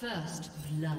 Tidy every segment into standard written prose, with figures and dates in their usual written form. First blood.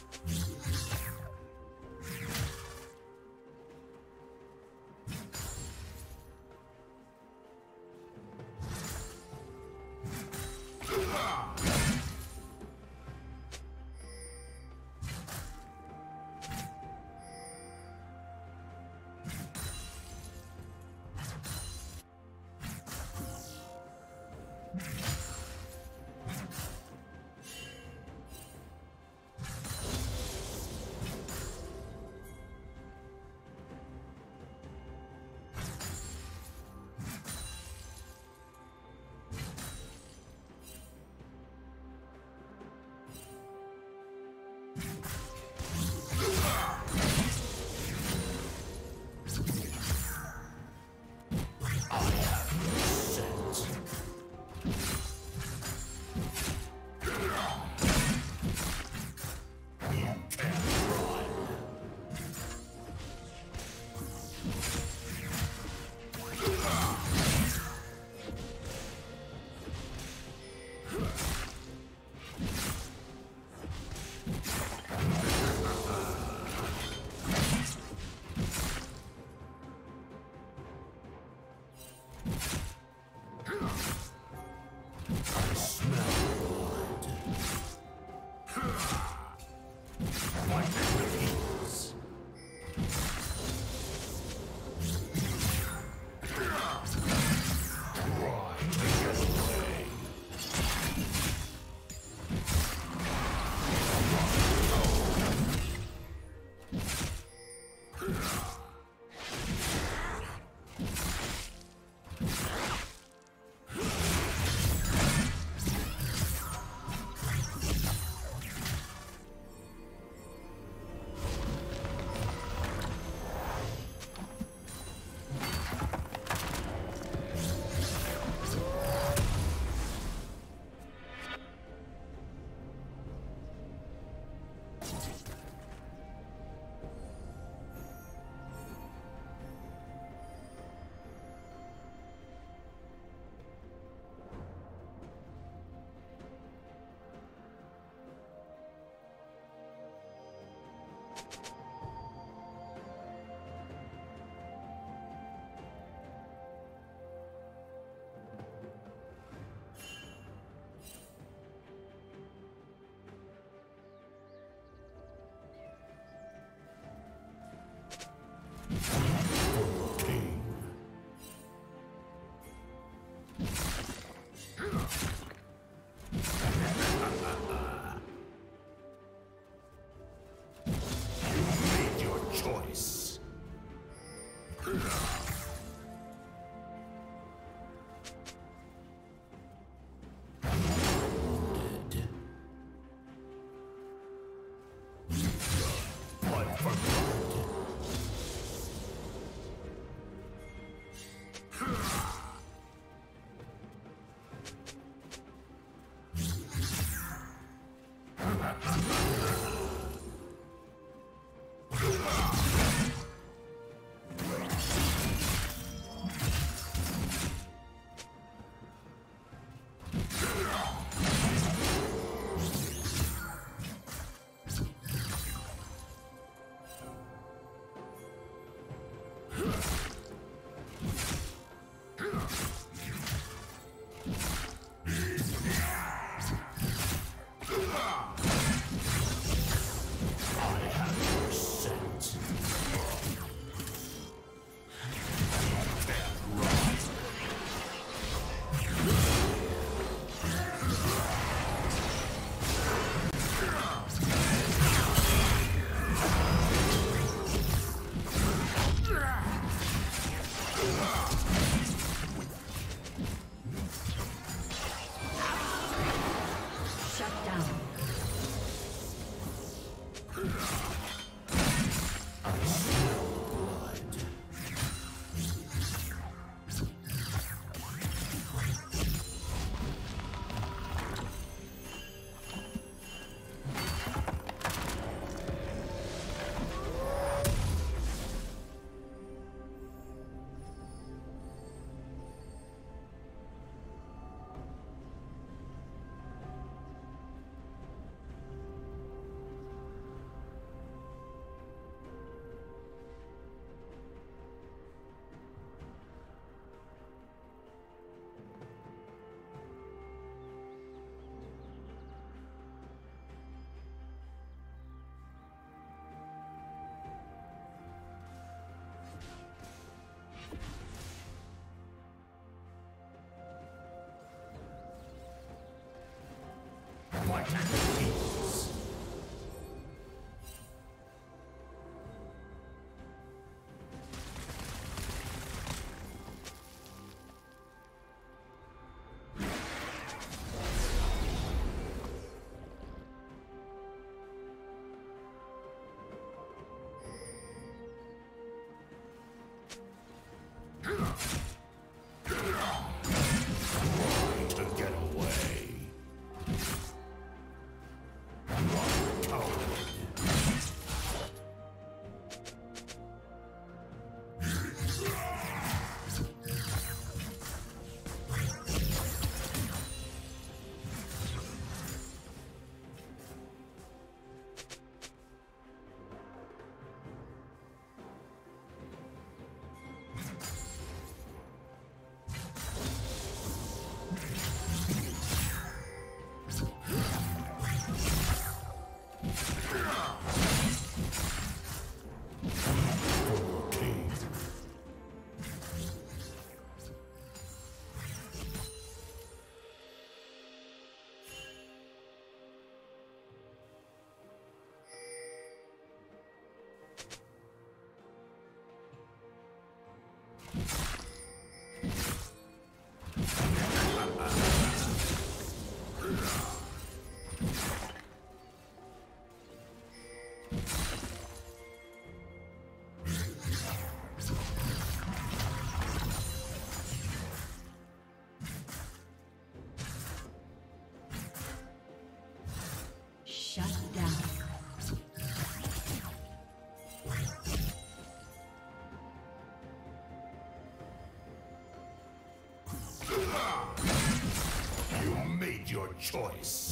Choice.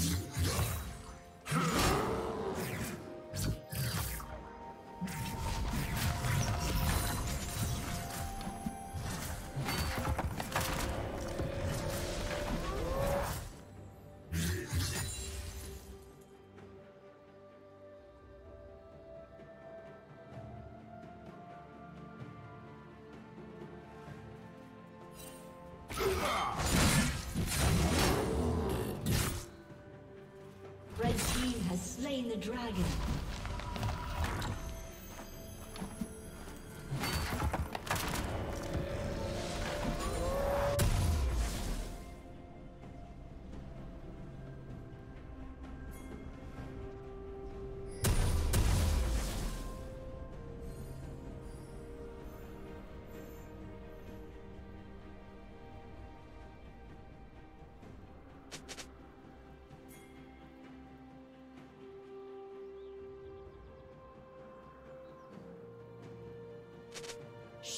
The dragon.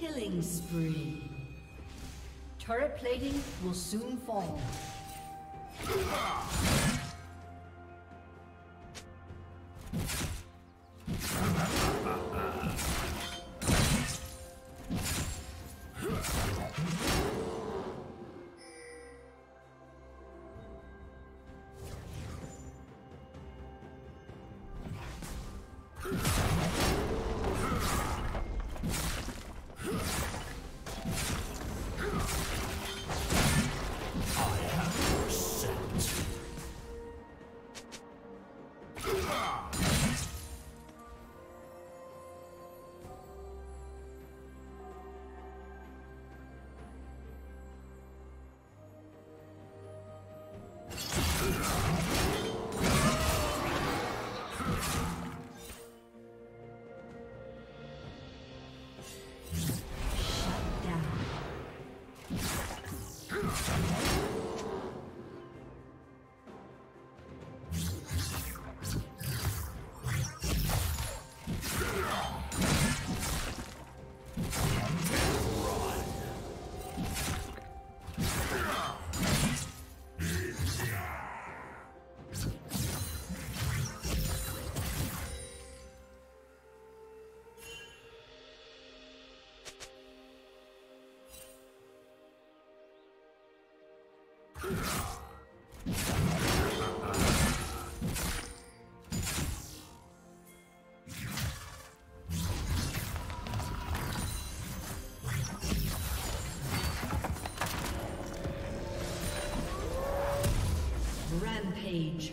Killing spree. Turret plating will soon fall. Rampage.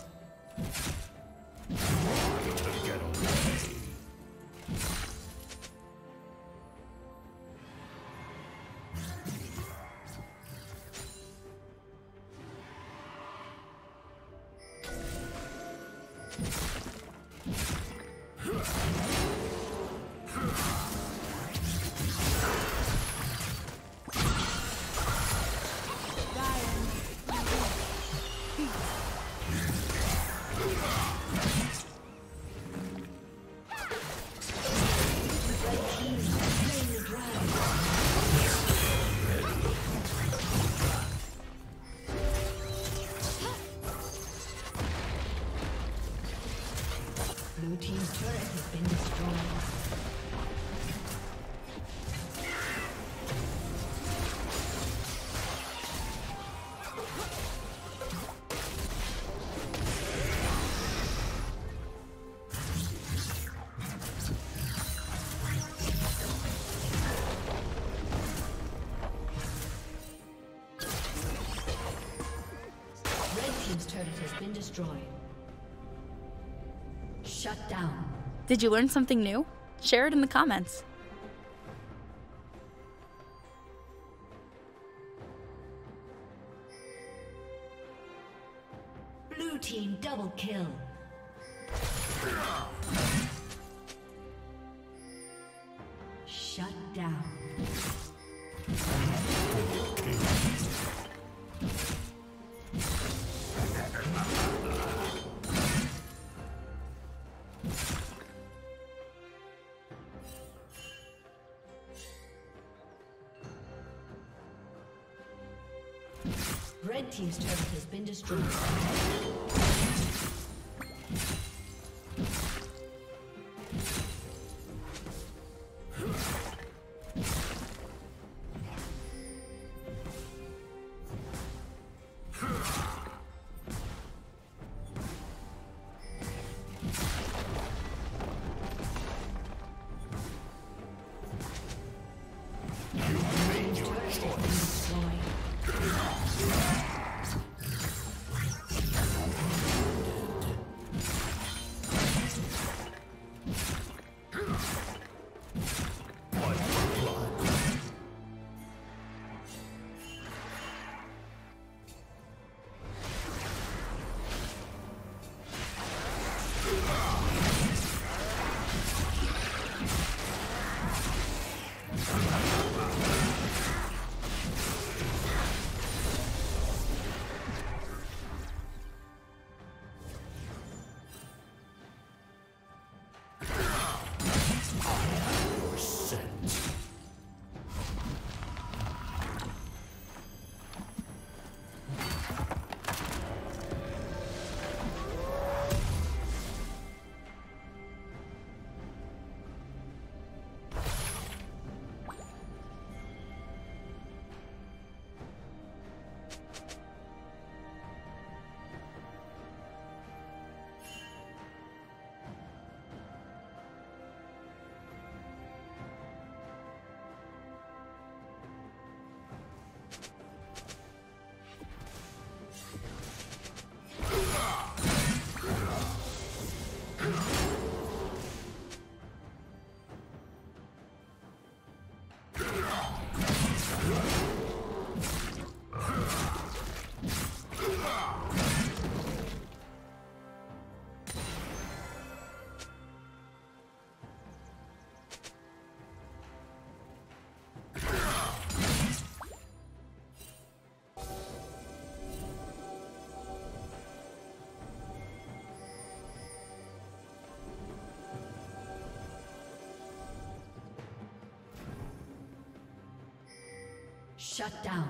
Blue team's turret has been destroyed. Shut down. Did you learn something new? Share it in the comments. Blue team double kill. Shut down. Red team's turret has been destroyed. Shut down.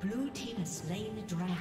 Blue team has slain the dragon.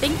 Thank